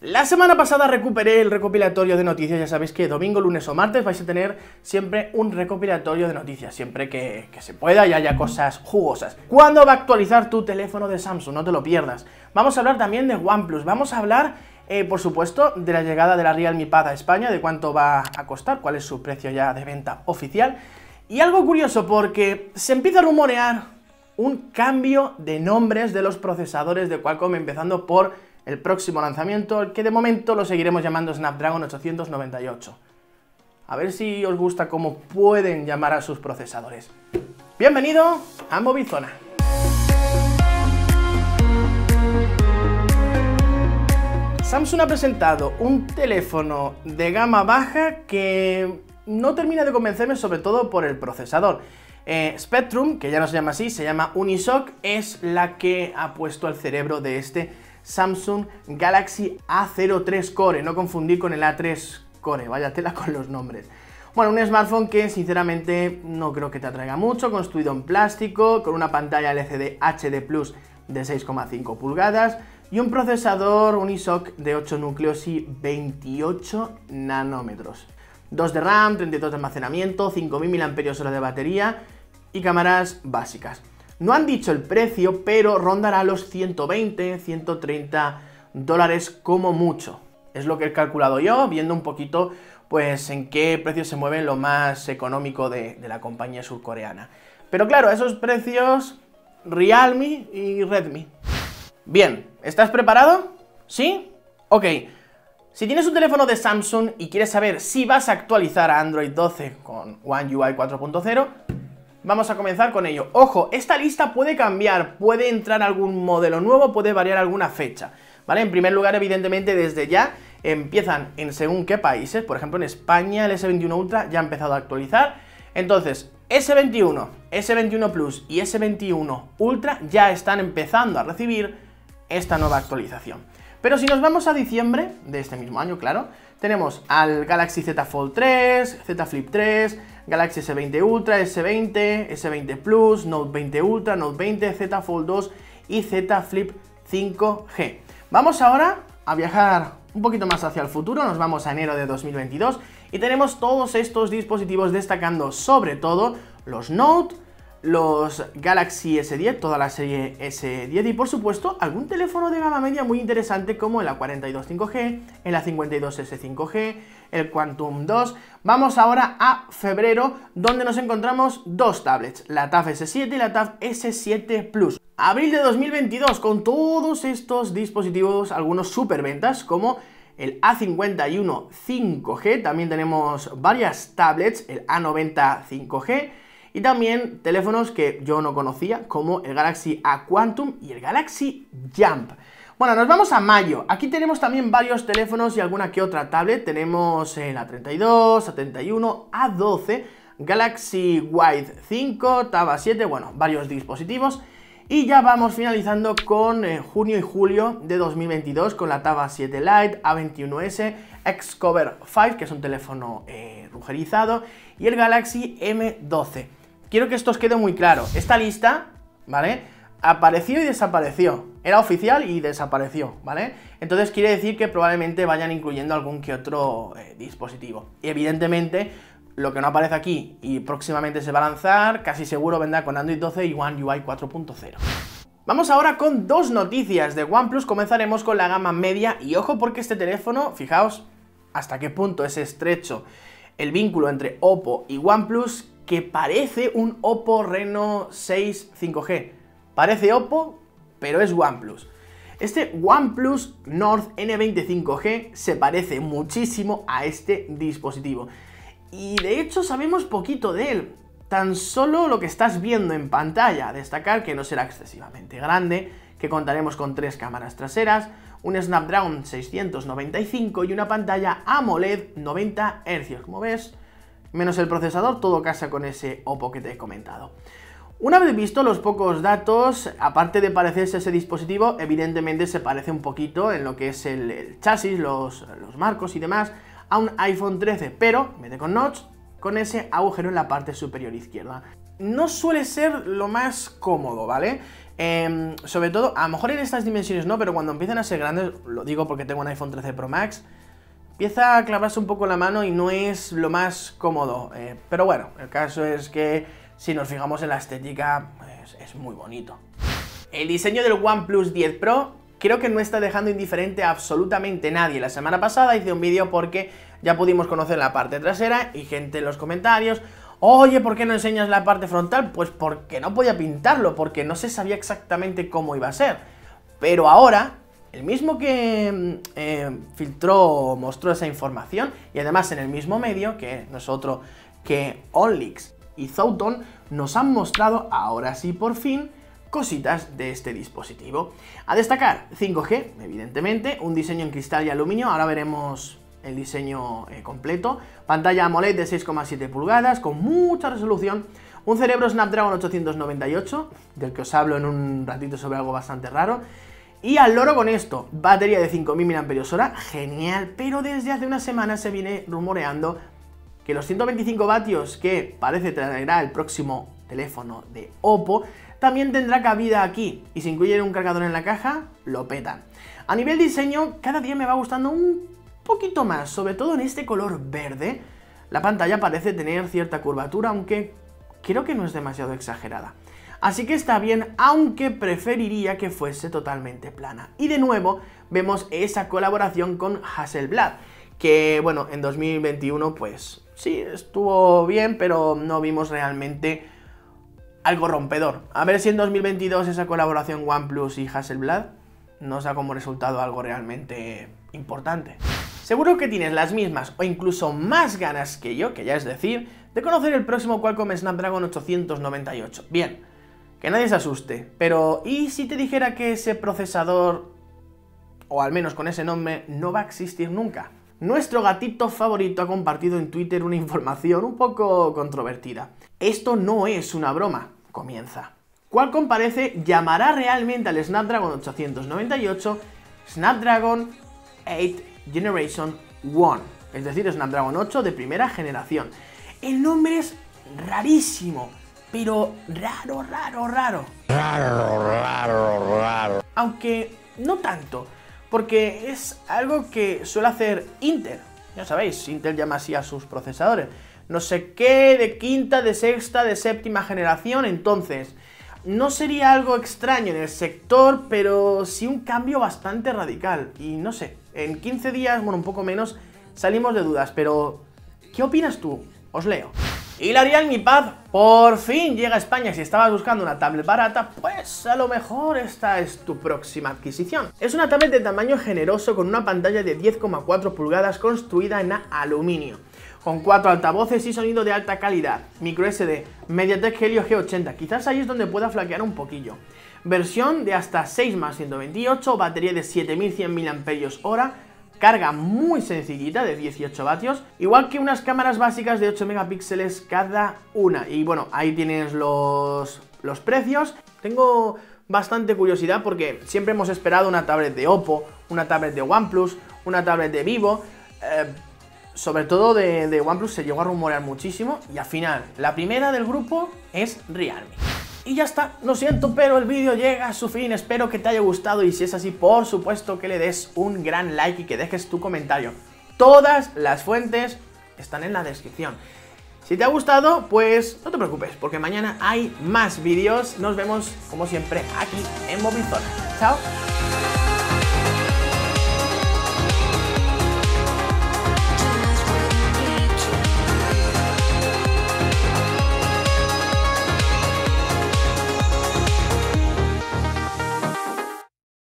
La semana pasada recuperé el recopilatorio de noticias. Ya sabéis que domingo, lunes o martes vais a tener siempre un recopilatorio de noticias, siempre que se pueda y haya cosas jugosas. ¿Cuándo va a actualizar tu teléfono de Samsung? No te lo pierdas. Vamos a hablar también de OnePlus, vamos a hablar, por supuesto, de la llegada de la Realme Pad a España, de cuánto va a costar, cuál es su precio ya de venta oficial. Y algo curioso, porque se empieza a rumorear un cambio de nombres de los procesadores de Qualcomm, empezando por el próximo lanzamiento, que de momento lo seguiremos llamando Snapdragon 898. A ver si os gusta cómo pueden llamar a sus procesadores. Bienvenido a MovilZona. Samsung ha presentado un teléfono de gama baja que no termina de convencerme, sobre todo por el procesador. Spectrum, que ya no se llama así, se llama Unisoc, es la que ha puesto al cerebro de este Samsung Galaxy A03 Core, no confundir con el A3 Core, vaya tela con los nombres. Bueno, un smartphone que sinceramente no creo que te atraiga mucho, construido en plástico, con una pantalla LCD HD Plus de 6,5 pulgadas y un procesador Unisoc de 8 núcleos y 28 nanómetros. 2 de RAM, 32 de almacenamiento, 5000 mAh de batería y cámaras básicas. No han dicho el precio, pero rondará los 120, 130 dólares como mucho. Es lo que he calculado yo, viendo un poquito pues en qué precio se mueve lo más económico de la compañía surcoreana. Pero claro, a esos precios, Realme y Redmi. Bien, ¿estás preparado? ¿Sí? Ok. Si tienes un teléfono de Samsung y quieres saber si vas a actualizar a Android 12 con One UI 4.0... vamos a comenzar con ello. Ojo, esta lista puede cambiar, puede entrar algún modelo nuevo, puede variar alguna fecha, ¿vale? En primer lugar, evidentemente, desde ya empiezan en según qué países. Por ejemplo, en España el S21 Ultra ya ha empezado a actualizar. Entonces, S21, S21 Plus y S21 Ultra ya están empezando a recibir esta nueva actualización. Pero si nos vamos a diciembre de este mismo año, claro, tenemos al Galaxy Z Fold 3, Z Flip 3, Galaxy S20 Ultra, S20, S20 Plus, Note 20 Ultra, Note 20, Z Fold 2 y Z Flip 5G. Vamos ahora a viajar un poquito más hacia el futuro, nos vamos a enero de 2022 y tenemos todos estos dispositivos, destacando sobre todo los Note, los Galaxy S10, toda la serie S10 y por supuesto algún teléfono de gama media muy interesante como el A42 5G, el A52S 5G, el Quantum 2. Vamos ahora a febrero, donde nos encontramos dos tablets, la Tab S7 y la Tab S7 Plus. Abril de 2022 con todos estos dispositivos, algunos superventas como el A51 5G, también tenemos varias tablets, el A90 5G, y también teléfonos que yo no conocía, como el Galaxy A Quantum y el Galaxy Jump. Bueno, nos vamos a mayo. Aquí tenemos también varios teléfonos y alguna que otra tablet. Tenemos el A32, A31, A12, Galaxy Wide 5, Tab A7, bueno, varios dispositivos. Y ya vamos finalizando con junio y julio de 2022 con la Tab A7 Lite, A21S, Xcover 5, que es un teléfono rugerizado, y el Galaxy M12. Quiero que esto os quede muy claro. Esta lista, ¿vale?, apareció y desapareció. Era oficial y desapareció, ¿vale? Entonces quiere decir que probablemente vayan incluyendo algún que otro dispositivo. Y evidentemente, lo que no aparece aquí y próximamente se va a lanzar, casi seguro vendrá con Android 12 y One UI 4.0. Vamos ahora con dos noticias de OnePlus. Comenzaremos con la gama media y ojo, porque este teléfono, fijaos hasta qué punto es estrecho el vínculo entre Oppo y OnePlus, que parece un Oppo Reno 6 5G. Parece Oppo, pero es OnePlus. Este OnePlus Nord N20 5G se parece muchísimo a este dispositivo. Y de hecho sabemos poquito de él, tan solo lo que estás viendo en pantalla. Destacar que no será excesivamente grande, que contaremos con 3 cámaras traseras, un Snapdragon 695 y una pantalla AMOLED 90 Hz, como ves, menos el procesador, todo casa con ese Oppo que te he comentado. Una vez visto los pocos datos, aparte de parecerse a ese dispositivo, evidentemente se parece un poquito en lo que es el chasis, los marcos y demás, a un iPhone 13, pero en vez de con notch, con ese agujero en la parte superior izquierda. No suele ser lo más cómodo, ¿vale? Sobre todo, a lo mejor en estas dimensiones no, pero cuando empiezan a ser grandes, lo digo porque tengo un iPhone 13 Pro Max, empieza a clavarse un poco la mano y no es lo más cómodo. Pero bueno, el caso es que si nos fijamos en la estética, es muy bonito. El diseño del OnePlus 10 Pro creo que no está dejando indiferente a absolutamente nadie. La semana pasada hice un vídeo porque ya pudimos conocer la parte trasera y gente en los comentarios... Oye, ¿por qué no enseñas la parte frontal? Pues porque no podía pintarlo, porque no se sabía exactamente cómo iba a ser. Pero ahora, el mismo que filtró, mostró esa información, y además en el mismo medio, que nosotros, que OnLeaks y Zouton, nos han mostrado, ahora sí por fin, cositas de este dispositivo. A destacar, 5G, evidentemente, un diseño en cristal y aluminio, ahora veremos... el diseño completo, pantalla AMOLED de 6,7 pulgadas con mucha resolución, un cerebro Snapdragon 898, del que os hablo en un ratito sobre algo bastante raro, y al loro con esto, batería de 5000 mAh, genial, pero desde hace una semana se viene rumoreando que los 125 vatios que parece traerá el próximo teléfono de Oppo, también tendrá cabida aquí, y si incluyen un cargador en la caja, lo petan. A nivel diseño, cada día me va gustando un poquito más, sobre todo en este color verde. La pantalla parece tener cierta curvatura, aunque creo que no es demasiado exagerada. Así que está bien, aunque preferiría que fuese totalmente plana. Y de nuevo vemos esa colaboración con Hasselblad, que bueno, en 2021 pues sí, estuvo bien, pero no vimos realmente algo rompedor. A ver si en 2022 esa colaboración OnePlus y Hasselblad nos da como resultado algo realmente importante. Seguro que tienes las mismas o incluso más ganas que yo, que ya es decir, de conocer el próximo Qualcomm Snapdragon 898. Bien, que nadie se asuste, pero ¿y si te dijera que ese procesador, o al menos con ese nombre, no va a existir nunca? Nuestro gatito favorito ha compartido en Twitter una información un poco controvertida. Esto no es una broma, comienza. Qualcomm parece llamará realmente al Snapdragon 898 Snapdragon 8 Generation 1, es decir, Snapdragon 8 de primera generación. El nombre es rarísimo, pero raro. Aunque no tanto, porque es algo que suele hacer Intel. Ya sabéis, Intel llama así a sus procesadores. No sé qué, de quinta, de sexta, de séptima generación, entonces... No sería algo extraño en el sector, pero sí un cambio bastante radical. Y no sé, en 15 días, bueno, un poco menos, salimos de dudas, pero... ¿Qué opinas tú? Os leo. Y la Realme Pad por fin llega a España. Si estabas buscando una tablet barata, pues a lo mejor esta es tu próxima adquisición. Es una tablet de tamaño generoso con una pantalla de 10,4 pulgadas construida en aluminio, con 4 altavoces y sonido de alta calidad, microSD, MediaTek Helio G80, quizás ahí es donde pueda flaquear un poquillo. Versión de hasta 6 × 128, batería de 7100 mAh, carga muy sencillita de 18 vatios, igual que unas cámaras básicas de 8 megapíxeles cada una. Y bueno, ahí tienes los precios. Tengo bastante curiosidad porque siempre hemos esperado una tablet de Oppo, una tablet de OnePlus, una tablet de Vivo... Sobre todo de OnePlus se llegó a rumorear muchísimo y al final la primera del grupo es Realme. Y ya está, lo siento, pero el vídeo llega a su fin, espero que te haya gustado y si es así, por supuesto que le des un gran like y que dejes tu comentario. Todas las fuentes están en la descripción. Si te ha gustado, pues no te preocupes, porque mañana hay más vídeos. Nos vemos, como siempre, aquí en MovilZona. Chao.